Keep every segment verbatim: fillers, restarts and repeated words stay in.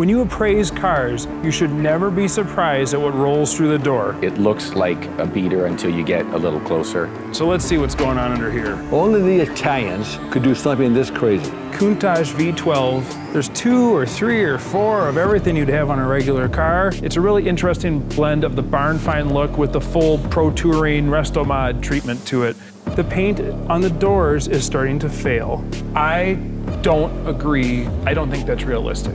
When you appraise cars, you should never be surprised at what rolls through the door. It looks like a beater until you get a little closer. So let's see what's going on under here. Only the Italians could do something this crazy. Countach V twelve. There's two or three or four of everything you'd have on a regular car. It's a really interesting blend of the barn find look with the full pro touring resto mod treatment to it. The paint on the doors is starting to fail. I don't agree. I don't think that's realistic.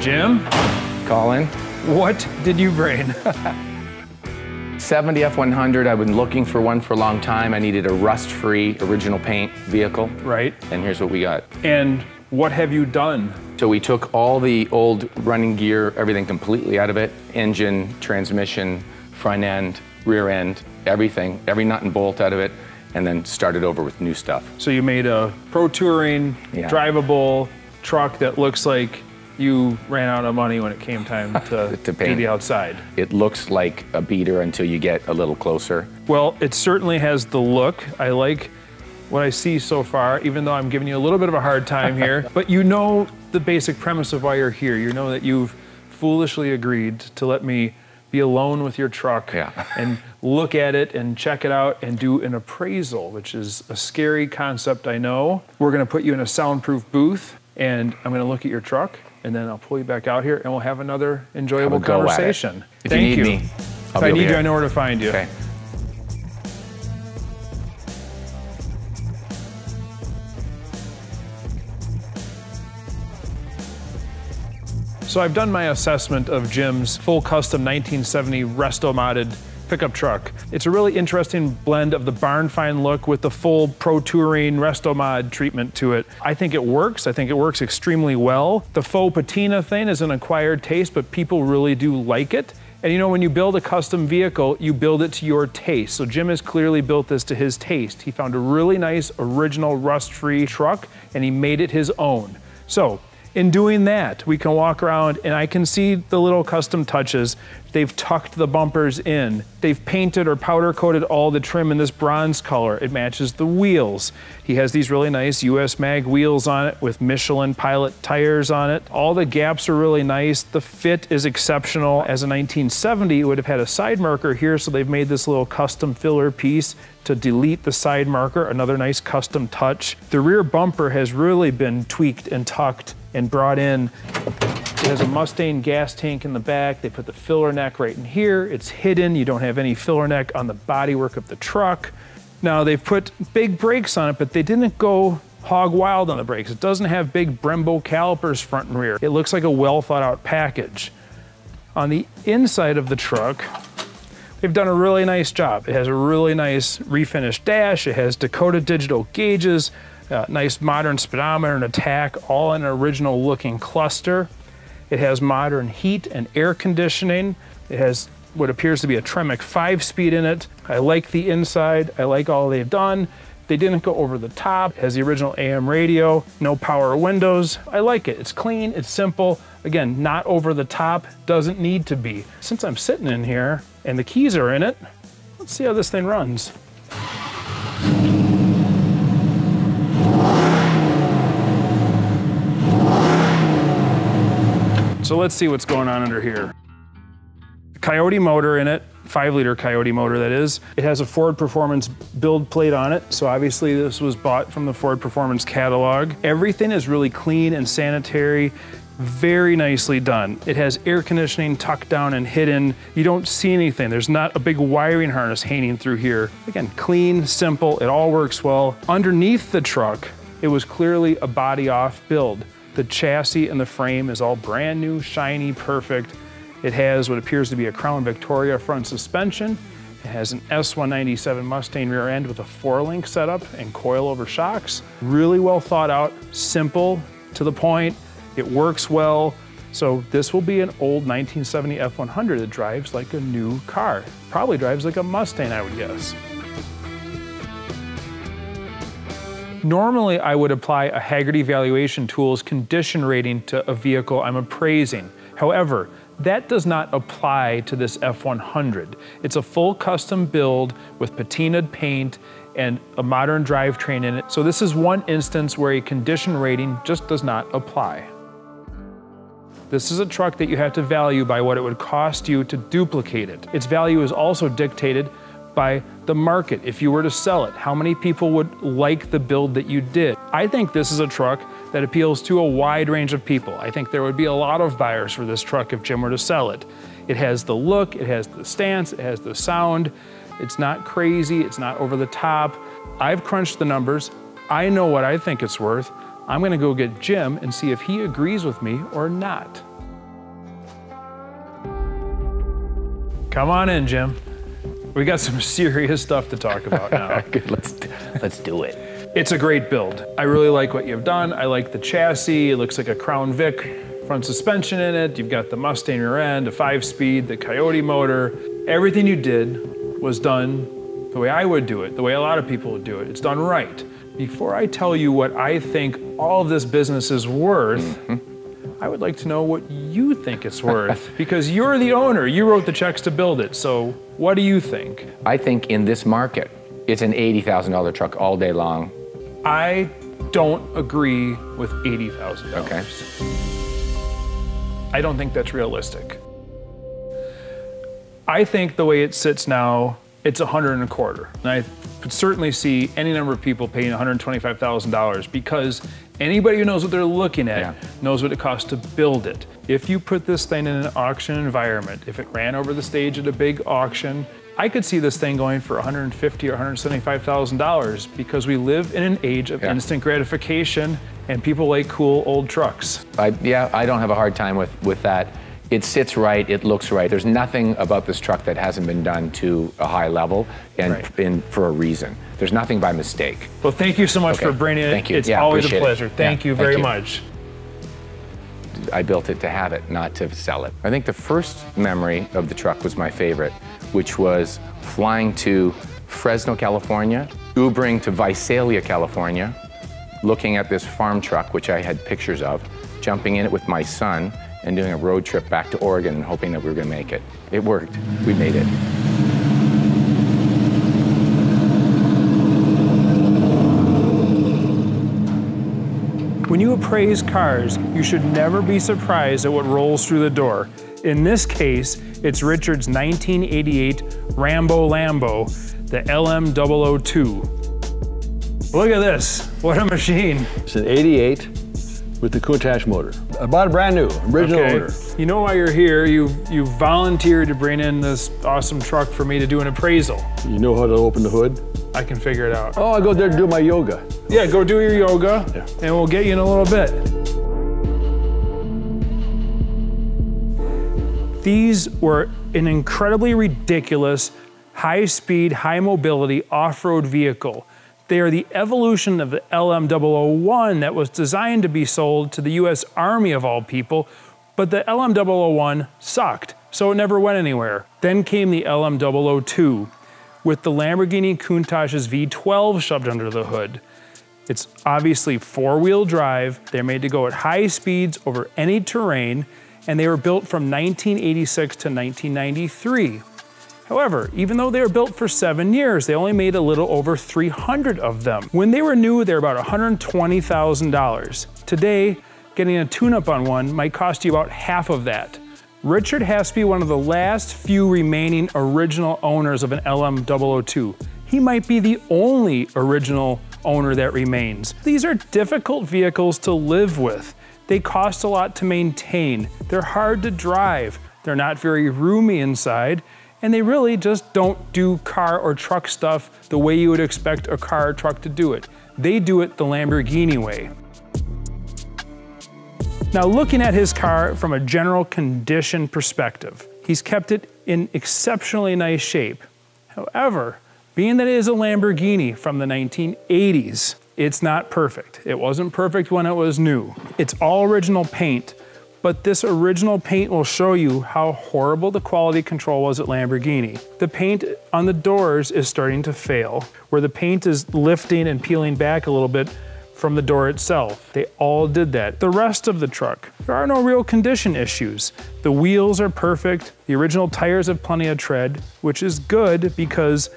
Jim? Colin? What did you bring? seventy F one hundred, I've been looking for one for a long time. I needed a rust-free original paint vehicle. Right. And here's what we got. And what have you done? So we took all the old running gear, everything completely out of it. Engine, transmission, front end, rear end, everything, every nut and bolt out of it, and then started over with new stuff. So you made a pro touring, yeah. drivable truck that looks like you ran out of money when it came time to, to paint. Do the outside. It looks like a beater until you get a little closer. Well, it certainly has the look. I like what I see so far, even though I'm giving you a little bit of a hard time here. But you know the basic premise of why you're here. You know that you've foolishly agreed to let me be alone with your truck yeah. and look at it and check it out and do an appraisal, which is a scary concept, I know. We're gonna put you in a soundproof booth and I'm gonna look at your truck. And then I'll pull you back out here and we'll have another enjoyable conversation. If Thank you need you. me, I'll if be I need here. you, I know where to find you. Okay. So I've done my assessment of Jim's full custom nineteen seventy resto modded pickup truck. It's a really interesting blend of the barn find look with the full pro touring resto mod treatment to it. I think it works. I think it works extremely well. The faux patina thing is an acquired taste, but people really do like it. And you know, when you build a custom vehicle, you build it to your taste. So Jim has clearly built this to his taste. He found a really nice original rust-free truck and he made it his own. So in doing that, we can walk around and I can see the little custom touches. They've tucked the bumpers in. They've painted or powder coated all the trim in this bronze color. It matches the wheels. He has these really nice U S Mag wheels on it with Michelin Pilot tires on it. All the gaps are really nice. The fit is exceptional. As a nineteen seventy, it would have had a side marker here, so they've made this little custom filler piece to delete the side marker, another nice custom touch. The rear bumper has really been tweaked and tucked and brought in. It has a Mustang gas tank in the back. They put the filler neck right in here. It's hidden. You don't have any filler neck on the bodywork of the truck. Now they've put big brakes on it, but they didn't go hog wild on the brakes. It doesn't have big Brembo calipers front and rear. It looks like a well thought out package. On the inside of the truck, they've done a really nice job. It has a really nice refinished dash. It has Dakota digital gauges, a nice modern speedometer and a tack, all in an original looking cluster. It has modern heat and air conditioning. It has what appears to be a Tremec five-speed in it. I like the inside. I like all they've done. They didn't go over the top. It has the original A M radio, no power windows. I like it. It's clean, it's simple. Again, not over the top, doesn't need to be. Since I'm sitting in here and the keys are in it, let's see how this thing runs. So let's see what's going on under here. Coyote motor in it, five liter Coyote motor that is. It has a Ford Performance build plate on it. So obviously this was bought from the Ford Performance catalog. Everything is really clean and sanitary, very nicely done. It has air conditioning tucked down and hidden. You don't see anything. There's not a big wiring harness hanging through here. Again, clean, simple, it all works well. Underneath the truck, it was clearly a body off build. The chassis and the frame is all brand new, shiny, perfect. It has what appears to be a Crown Victoria front suspension. It has an S one ninety-seven Mustang rear end with a four-link setup and coilover shocks. Really well thought out, simple, to the point. It works well. So this will be an old nineteen seventy F one hundred that drives like a new car. Probably drives like a Mustang, I would guess. Normally, I would apply a Hagerty Valuation Tools condition rating to a vehicle I'm appraising. However, that does not apply to this F one hundred. It's a full custom build with patinaed paint and a modern drivetrain in it. So this is one instance where a condition rating just does not apply. This is a truck that you have to value by what it would cost you to duplicate it. Its value is also dictated by the market. If you were to sell it, how many people would like the build that you did? I think this is a truck that appeals to a wide range of people. I think there would be a lot of buyers for this truck if Jim were to sell it. It has the look, it has the stance, it has the sound. It's not crazy, it's not over the top. I've crunched the numbers. I know what I think it's worth. I'm gonna go get Jim and see if he agrees with me or not. Come on in, Jim. We got some serious stuff to talk about now. Good, let's, let's do it. It's a great build. I really like what you've done. I like the chassis. It looks like a Crown Vic front suspension in it. You've got the Mustang rear end, a five-speed, the Coyote motor. Everything you did was done the way I would do it, the way a lot of people would do it. It's done right. Before I tell you what I think all of this business is worth, mm-hmm. I would like to know what you think it's worth, because you're the owner. You wrote the checks to build it, so what do you think? I think in this market, it's an eighty thousand dollar truck all day long. I don't agree with eighty thousand dollars. Okay. I don't think that's realistic. I think the way it sits now, it's a hundred and a quarter. And I could certainly see any number of people paying one hundred twenty-five thousand dollars, because anybody who knows what they're looking at yeah. knows what it costs to build it. If you put this thing in an auction environment, if it ran over the stage at a big auction, I could see this thing going for one hundred fifty thousand dollars or one hundred seventy-five thousand dollars, because we live in an age of yeah. instant gratification and people like cool old trucks. I, yeah, I don't have a hard time with, with that. It sits right, it looks right. There's nothing about this truck that hasn't been done to a high level and, right. and for a reason. There's nothing by mistake. Well, thank you so much okay. for bringing it. Thank you. It's yeah, always a pleasure. It. Thank yeah, you very thank you. much. I built it to have it, not to sell it. I think the first memory of the truck was my favorite, which was flying to Fresno, California, Ubering to Visalia, California, looking at this farm truck, which I had pictures of, jumping in it with my son, and doing a road trip back to Oregon and hoping that we were gonna make it. It worked, we made it. When you appraise cars, you should never be surprised at what rolls through the door. In this case, it's Richard's nineteen eighty-eight Rambo Lambo, the L M zero zero two. Look at this, what a machine. It's an eighty-eight. With the Countach motor. I bought a brand new, original okay. motor. You know why you're here, you, you volunteered to bring in this awesome truck for me to do an appraisal. You know how to open the hood? I can figure it out. Oh, I go there to do my yoga. Yeah, go do your yoga, yeah. and we'll get you in a little bit. These were an incredibly ridiculous, high speed, high mobility, off-road vehicle. They are the evolution of the L M zero zero one that was designed to be sold to the U S Army of all people, but the L M zero zero one sucked, so it never went anywhere. Then came the L M zero zero two, with the Lamborghini Countach's V twelve shoved under the hood. It's obviously four-wheel drive, they're made to go at high speeds over any terrain, and they were built from nineteen eighty-six to nineteen ninety-three. However, even though they were built for seven years, they only made a little over three hundred of them. When they were new, they were about one hundred twenty thousand dollars. Today, getting a tune-up on one might cost you about half of that. Richard has to be one of the last few remaining original owners of an L M zero zero two. He might be the only original owner that remains. These are difficult vehicles to live with. They cost a lot to maintain. They're hard to drive. They're not very roomy inside. And they really just don't do car or truck stuff the way you would expect a car or truck to do it. They do it the Lamborghini way. Now, looking at his car from a general condition perspective, he's kept it in exceptionally nice shape. However, being that it is a Lamborghini from the nineteen eighties, It's not perfect. It wasn't perfect when it was new. It's all original paint, but this original paint will show you how horrible the quality control was at Lamborghini. The paint on the doors is starting to fail, where the paint is lifting and peeling back a little bit from the door itself. They all did that. The rest of the truck, there are no real condition issues. The wheels are perfect. The original tires have plenty of tread, which is good because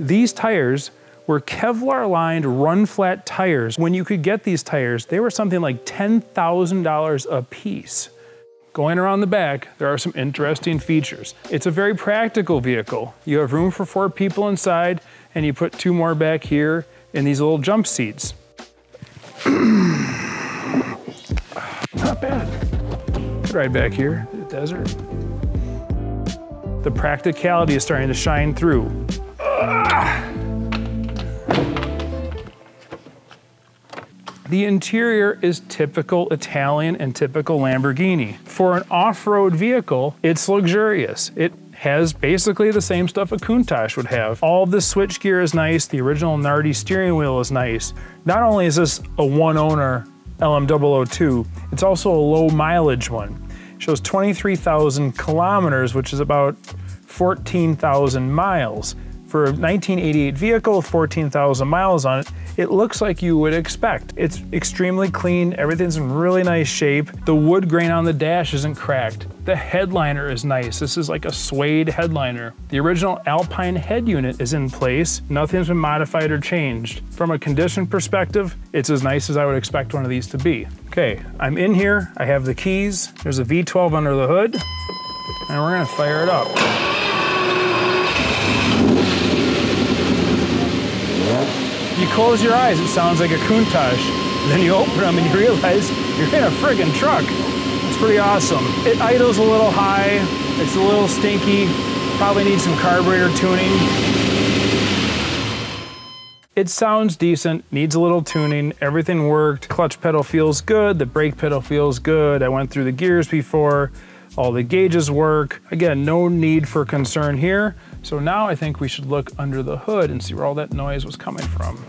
these tires were Kevlar lined run flat tires. When you could get these tires, they were something like ten thousand dollars a piece. Going around the back, there are some interesting features. It's a very practical vehicle. You have room for four people inside, and you put two more back here in these little jump seats. Not bad. Could ride back here, the desert. The practicality is starting to shine through. Ugh. The interior is typical Italian and typical Lamborghini. For an off-road vehicle, it's luxurious. It has basically the same stuff a Countach would have. All the switchgear is nice. The original Nardi steering wheel is nice. Not only is this a one-owner L M zero zero two, it's also a low-mileage one. It shows twenty-three thousand kilometers, which is about fourteen thousand miles. For a nineteen eighty-eight vehicle with fourteen thousand miles on it, it looks like you would expect. It's extremely clean, everything's in really nice shape. The wood grain on the dash isn't cracked. The headliner is nice. This is like a suede headliner. The original Alpine head unit is in place. Nothing's been modified or changed. From a condition perspective, it's as nice as I would expect one of these to be. Okay, I'm in here, I have the keys. There's a V twelve under the hood, and we're gonna fire it up. You close your eyes, it sounds like a Countach. Then you open them and you realize you're in a friggin' truck. It's pretty awesome. It idles a little high, it's a little stinky, probably needs some carburetor tuning. It sounds decent, needs a little tuning, everything worked. Clutch pedal feels good, the brake pedal feels good. I went through the gears before, all the gauges work. Again, no need for concern here. So now I think we should look under the hood and see where all that noise was coming from.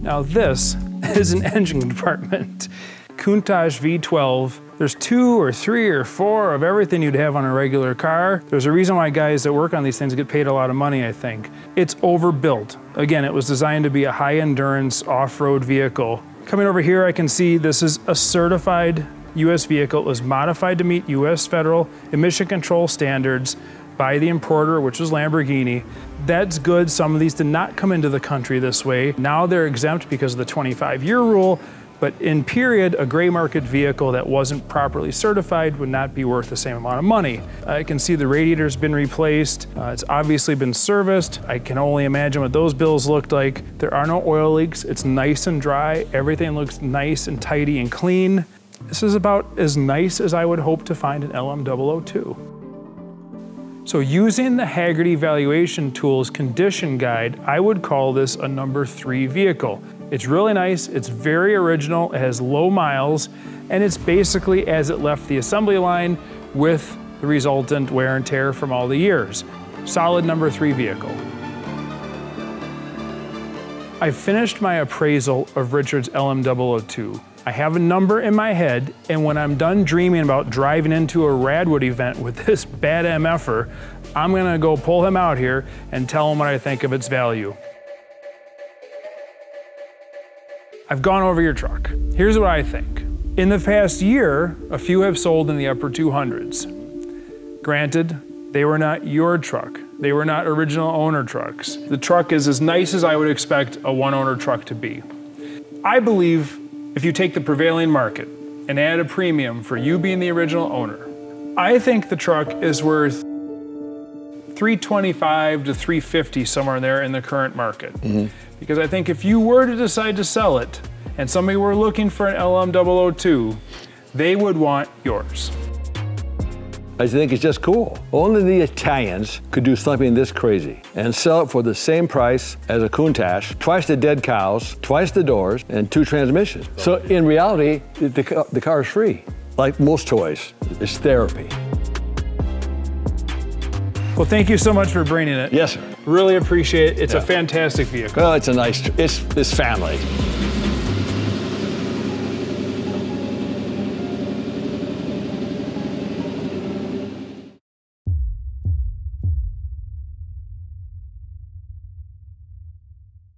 Now this is an engine compartment. Countach V twelve. There's two or three or four of everything you'd have on a regular car. There's a reason why guys that work on these things get paid a lot of money, I think. It's overbuilt. Again, it was designed to be a high endurance off-road vehicle. Coming over here, I can see this is a certified U S vehicle. It was modified to meet U S federal emission control standards by the importer, which was Lamborghini. That's good. Some of these did not come into the country this way. Now they're exempt because of the twenty-five year rule, but in period, a gray market vehicle that wasn't properly certified would not be worth the same amount of money. I can see the radiator's been replaced. Uh, it's obviously been serviced. I can only imagine what those bills looked like. There are no oil leaks. It's nice and dry. Everything looks nice and tidy and clean. This is about as nice as I would hope to find an L M zero zero two. So using the Haggerty Valuation Tools condition guide, I would call this a number three vehicle. It's really nice, it's very original, it has low miles, and it's basically as it left the assembly line with the resultant wear and tear from all the years. Solid number three vehicle. I finished my appraisal of Richard's L M zero zero two. I have a number in my head, and when I'm done dreaming about driving into a Radwood event with this bad M F-er, I'm gonna go pull him out here and tell him what I think of its value. I've gone over your truck. Here's what I think. In the past year, a few have sold in the upper two hundreds. Granted, they were not your truck. They were not original owner trucks. The truck is as nice as I would expect a one-owner truck to be. I believe if you take the prevailing market and add a premium for you being the original owner, I think the truck is worth three twenty-five to three fifty, somewhere there in the current market. Mm-hmm. Because I think if you were to decide to sell it and somebody were looking for an L M zero zero two, they would want yours. I think it's just cool. Only the Italians could do something this crazy and sell it for the same price as a Countach, twice the dead cows, twice the doors, and two transmissions. So in reality, the, the car is free. Like most toys, it's therapy. Well, thank you so much for bringing it. Yes, sir. Really appreciate it. It's yeah. a fantastic vehicle. Well, it's a nice, it's, it's family.